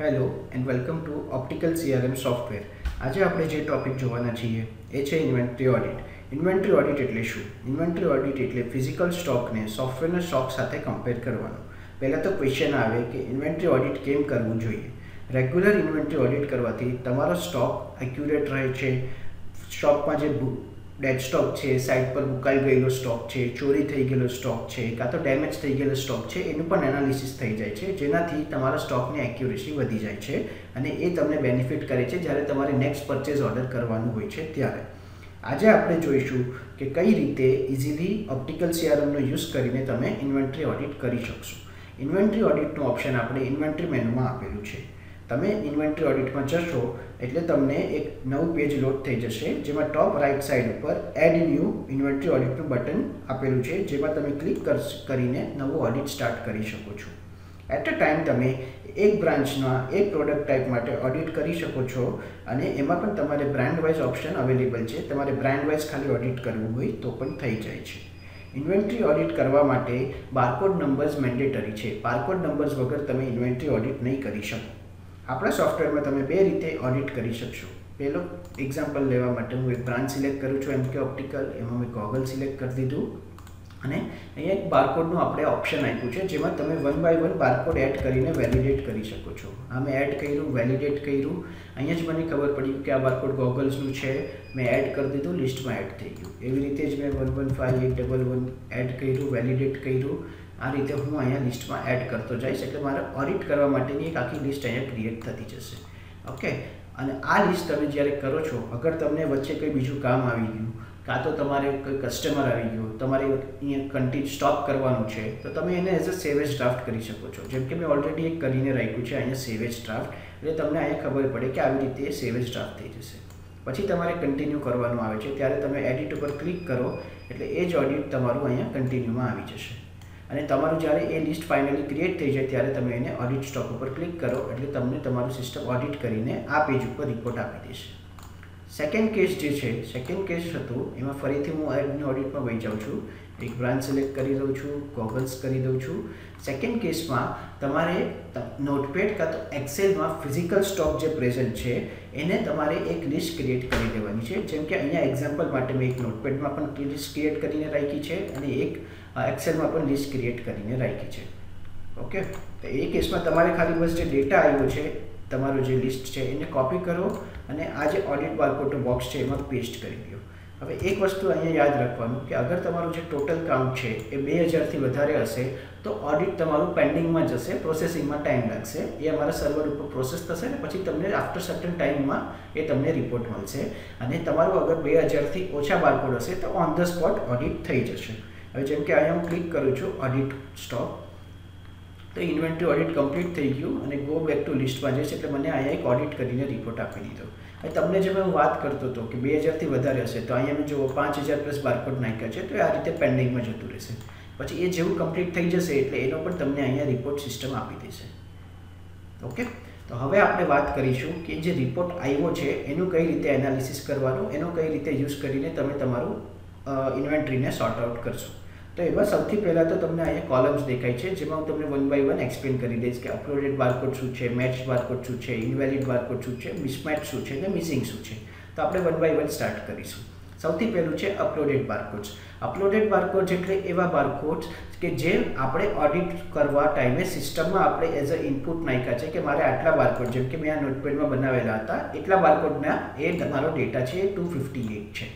Hello and welcome to optical CRM software. आज આપણે જે ટોપિક જોવાના છીએ એ છે ઇન્વેન્ટરી ઓડિટ। ઇન્વેન્ટરી ઓડિટ એટલે શું? ઇન્વેન્ટરી ઓડિટ એટલે ફિઝિકલ સ્ટોકને સોફ્ટવેરના સ્ટોક સાથે કમ્પેર કરવાનો। પહેલા તો ક્વેશ્ચન આવે કે ઇન્વેન્ટરી ઓડિટ કેમ કરવું જોઈએ? રેગ્યુલર ઇન્વેન્ટરી ઓડિટ કરવાથી તમારો સ્ટોક એક્યુરેટ રહે છે। સ્ટોકમાં જે डेड स्टॉक है, साइट पर बुकाई गयेलो स्टॉक है, चोरी थी गयेलो स्टॉक है का तो डेमेज थी गयेलो स्टॉक है एनुं एनालिसिस थी जाए, जेनाथी तमारा स्टॉक ने एक्यूरेसी वधी जाए छे अने ए तमने बेनिफिट करे छे ज्यारे तमारे नेक्स्ट परचेज ऑर्डर करवानुं होय छे त्यारे। आज आपणे जोईशुं के कई रीते इजीली ऑप्टिकल CRM नो यूज करीने तमे इन्वेंटरी ऑडिट करी शकशो। इन्वेंटरी ऑडिटनुं ऑप्शन आपणे इन्वेंटरी मेन्यूमां आपेलुं छे। तमे इन्वेंटरी ऑडिट में जशो एटले तमने एक नव पेज लोड थी जशे, जेमां टॉप राइट साइड पर एड न्यू इन्वेंटरी ऑडिट नुं बटन आपेलुं छे, जेमां तमे क्लिक करीने नवो ऑडिट स्टार्ट करी शको छो। एट अ टाइम तमे एक ब्रांचना एक प्रोडक्ट टाइप माटे ऑडिट करी शको छो अने एमां पण तमारे ब्रांड वाइज ऑप्शन अवेलेबल छे। तमारे ब्रांड वाइज खाली ऑडिट करवुं होय तो पण थई जाय छे। इन्वेंटरी ऑडिट करवा माटे बारकोड नंबर्स मेंडेटरी छे। बारकोड नंबर्स वगर तमे इन्वेंटरी ऑडिट नहीं करी शको। अपना सॉफ्टवेर में तमे बे रीते ऑडिट करी शकशो। पहलो एक्जाम्पल लेवा माटे हूँ एक ब्रांच सिलेक्ट करूँ छूँ MK ऑप्टिकल, एमां मैं गॉगल सिलेक्ट कर दीधुं अने अहींया एक बारकोड नो आपणे ऑप्शन आप्युं छे, जेमां तमे one by one barcode add करीने वेलिडेट करी शको छो। आ मैं एड कर्युं, वेलिडेट कर्युं, अहींया ज मने खबर पड़ी कि आ बारकोड गॉगल्सनुं छे, मैं एड कर दीधुं, लिस्टमां एड थई गयुं। एवी रीते ज मैं 115811 एड कर्युं, वेलिडेट कर्युं। आ रीते हूँ अँ लिस्ट में एड करते जाइश एट मार ऑडिट करने एक आखी लिस्ट अँ क्रिएट थती जैसे। ओके, आ लिस्ट तब जयरे करो छो, अगर तमने वच्चे कई बीजू काम आ गयू का तो तमारे कोई कस्टमर आ गयो, तमारे कंटी स्टॉप करवानुं छे तो तमे एने एज अ सेवेज ड्राफ्ट करी शको छो। जेम के मैं ऑलरेडी एक करीने राख्युं छे अँ सेवेज ड्राफ्ट, एटले तमने अँ खबर पड़े कि आवी रीते सेवेज ड्राफ्ट थई जशे। पछी तमारे कंटीन्यू करवानुं आवे छे, त्यारे तमे एडिट पर क्लिक करो एटले ए ज ऑडिट तमारुं अँ कंटीन्यू में आवी जशे। अने तमारू ज्यारे ए लिस्ट फाइनली क्रिएट थी जाए त्यारे तमे एने ऑडिट स्टॉक पर क्लिक करो एटले तमने तमारू सिस्टम ऑडिट करीने आ पेज पर रिपोर्ट आपी देशे। सेकंड केस जे छे, सेकंड केस हतो एमां फरीथी हूँ एडनी ऑडिट में वही जाऊँ छूँ, एक ब्रांच सिलेक्ट करी लऊं छूँ, गॉगल्स करी लऊं छूँ। सेकंड केस में तमारे नोटपेड का तो एक्सेल में फिजिकल स्टॉक जो प्रेजेंट है एने तमारे एक लिस्ट क्रिएट करी देवानी छे। जेम के अहींया एक्जाम्पल माटे मैं एक नोटपेड में लिस्ट क्रिएट करीने राखी छे अने एक एक्सेल में अपन लिस्ट क्रिएट करीने राखी है। ओके, तो ये केस में तमारे खाली बस जो डेटा आयो है तमारो जो लिस्ट है इन्हें कॉपी करो और आज ऑडिट बारकोड बॉक्स है एमां पेस्ट करी दो। हवे एक वस्तु अहीं याद रखवानुं कि अगर तमारुं जे टोटल काउंट छे ए 2000 थी वधारे हशे तो ऑडिट तमारुं पेन्डिंग में जशे, प्रोसेसिंग में टाइम लागशे। ए अमारा सर्वर पर प्रोसेस थशे ने पछी तमने आफ्टर सर्टन टाइम में ए तमने रिपोर्ट मळशे अने तमारुं अगर 2000 थी ओछा बारकोड हशे तो ऑन ध स्पोट ऑडिट थई जशे। हवे जेम के अहीं हूँ क्लिक करूँ छूँ ऑडिट स्टॉक, तो इन्वेंटरी ऑडिट कम्प्लीट थी गयु अने गो बेक टू लिस्ट में जैसे मैंने अँ एक ऑडिट करीने रिपोर्ट आपी दीधो। हवे तमने जो मैं बात करतो तो कि 2000 थी वधारे हशे तो अँ जो 5000 प्लस बारकोड नाख्या है तो आ रीते पेन्डिंग में जतुं रहेशे। पछी ए जेवुं कम्प्लीट थई जशे एटले एनो पण तमने अँ रिपोर्ट सिस्टम आपी देशे। ओके, तो हवे आपणे वात करीशुं कि जे रिपोर्ट आव्यो छे एनुं कई रीते एनालिसिस करवानुं, एनो कई रीते यूज करीने तमे तमारुं इन्वेंटरीने सॉर्ट आउट करशो। तो एमां सौथी पहला तो तमने अहींया कॉलम्स देखाय छे, जेमां हुं तमने वन बाय वन एक्सप्लेन करी दईश कि अपलोडेड बारकोड शुं छे, मैच बारकोड शुं छे, इनवेलिड बारकोड शुं छे, मिसमेच शुं छे ने मिसिंग शुं छे। तो आपणे वन बाय वन स्टार्ट करीशुं। सौथी पहेलुं छे अपलोडेड बारकोड्स। अपलोडेड बारकोड्स एटले एवा बारकोड्स के जे आपणे ऑडिट करवा टाइमे सिस्टममां आपणे एज अ इनपुट नाख्या छे कि मारे आटला बारकोड, जेम के मैं आ नोटपेडमां बनावेला हता एटला बारकोडना ए तमारो डेटा छे 258 छे।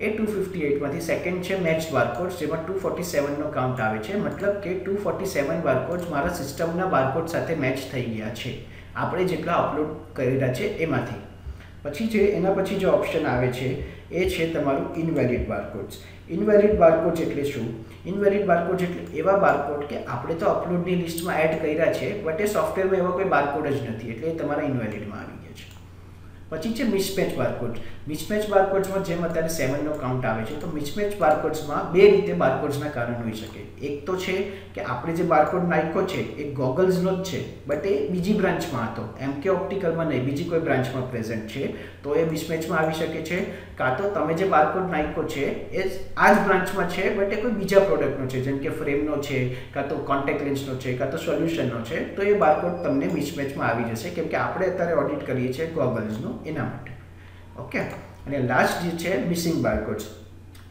ए 258 में सैकेंड है मैच बारकोड्स, जेमां 247 नो काउंट आवे छे, मतलब कि 247 बारकोड्स मारा सिस्टमना बारकोड साथे मैच थई गया छे आपणे जेटला अपलोड करेला छे एमांथी। पछी जे एना पछी जो ऑप्शन आवे छे ए छे तमारुं इनवेलिड बारकोड्स। इनवेलिड बारकोड्स एटले शुं? इनवेलिड बारकोड्स एटले एवा बारकोड के आपणे तो अपलोडनी लिस्टमां एड कर्या छे बट ए सॉफ्टवेરમાં એવો કોઈ બારકોડ જ નથી એટલે એ તમારા ઇનવેલિડમાં આવી ગયા છે। પછી છે મિસમેચ બારકોડ. મિસમેચ બારકોડ્સમાં જેમ અત્યારે 7નો કાઉન્ટ આવે છે, તો મિસમેચ બારકોડ્સમાં બે રીતે બારકોડ્સના કારણ હોઈ શકે. એક તો છે કે આપણે જે બારકોડ નાખ્યો છે એ ગોગલ્સનો જ છે, બટ એ બીજી બ્રાન્ચમાં હતો, MK ઓપ્ટિકલમાં નહીં, બીજી કોઈ બ્રાન્ચમાં પ્રેઝન્ટ છે, તો એ મિસમેચમાં આવી શકે છે. કાં તો તમે જે બારકોડ નાખ્યો છે એ આ જ બ્રાન્ચમાં છે, બટ એ કોઈ બીજા પ્રોડક્ટનો છે, જેમ કે ફ્રેમનો છે, કાં તો કોન્ટેક્ટ લેન્સનો છે, કાં તો સોલ્યુશનનો છે, તો એ બારકોડ તમને મિસમેચમાં આવી જશે, કેમ કે આપણે અત્યારે ઓડિટ કરીએ છીએ ગોગલ્સનું. ओके अने लास्ट जे छे मिसिंग बारकोड्स.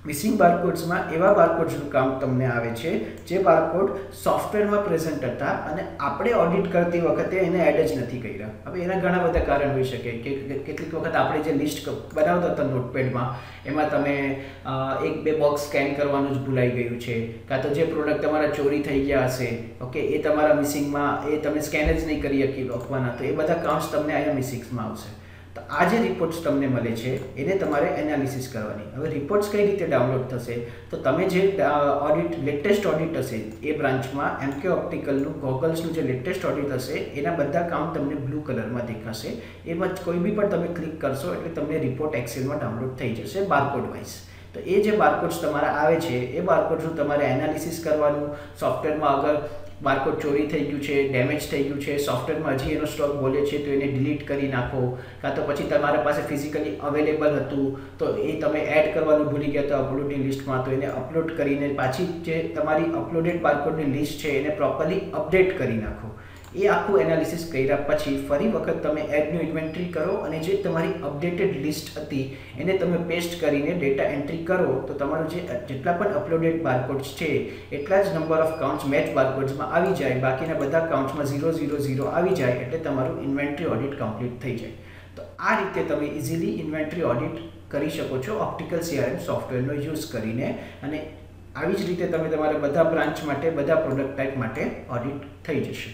मिसिंग बारकोड्स में एवा बारकोड्सनु काम तमने आवे छे जे बारकोड सॉफ्टवेर में प्रेजेंट हता अने आपणे ऑडिट करती वखते एने एड ज नथी कर्या. हवे एना घणा बधा कारण होई शके के केटलीक वखत आपणे जे लिस्ट बनावता हता नोटपेड में एमां तमे एक बे बॉक्स स्केन करवानुं ज भूलाई गयुं छे, का तो जे प्रोडक्ट तमारा चोरी थई गया हशे, ओके, ए तमारा मिसिंग में ए तमे स्केन ज नहीं करी शकवाना, तो ए बधा काउंट्स तमने आया मिसिंग्स में आवशे. तो आज रिपोर्ट्स तमने मळे छे एने तमारे एनालिसिस करवानी. हवे रिपोर्ट्स कई रीते डाउनलॉड थशे, तो तमे जे ऑडिट लेटेस्ट ऑडिट हशे ए ब्रांचमां MK ऑप्टिकलनु गॉगल्सनु जे लेटेस्ट ऑडिट हशे एना बधा काउंट तमने ब्लू कलरमां देखाशे. एमां कोई बी पण तमे क्लिक करशो एटले तमने रिपोर्ट एक्सेलमां डाउनलॉड थई जशे बारकोड वाइज. तो ये जे बारकोड्स तमारा आवे छे ए बारकोड्सनु तमारे एनालिसिस करवानुं, सॉफ्टवेरमां अगर बारकोड चोरी थई गयुं छे, डेमेज थई गयुं छे, सॉफ्टवेरमा हजी एनो स्टॉक बोले छे तो एने डिलीट करी नाखो, का तो पछी तमारा पासे फिजिकली अवेलेबल हतुं तो ए तमे एड करवानुं भूली गया तो अपलोडिंग लिस्टमां, तो एने अपलोड करीने पाछी जे तमारी अपलोडेड बारकोडनी लिस्ट छे एने प्रोपरली अपडेट करी नाखो. ये आखू एनालिसिस कर्या पछी फरी वखत तमे एडनु इन्वेंटरी करो अने जे तमारी अपडेटेड लिस्ट हती एने तमे पेस्ट करीने डेटा एंट्री करो, तो तमारो जे जेटला पण अपलोडेड बारकोड्स छे एटला ज नंबर ऑफ काउंट्स मैच बारकोड्समां आवी जाय, बाकीना बधा काउंट्समां 000 आवी जाय एटले तमारुं इन्वेंटरी ऑडिट कम्प्लीट थई जाय. तो आ रीते तमे इजीली इन्वेंटरी ऑडिट करी शको छो ऑप्टिकल CRM सॉफ्टवेरनो यूज करीने, अने આવી જ રીતે તમે તમારા બધા બ્રાન્ચ માટે બધા પ્રોડક્ટ ટાઈપ માટે ઓડિટ થઈ જશે.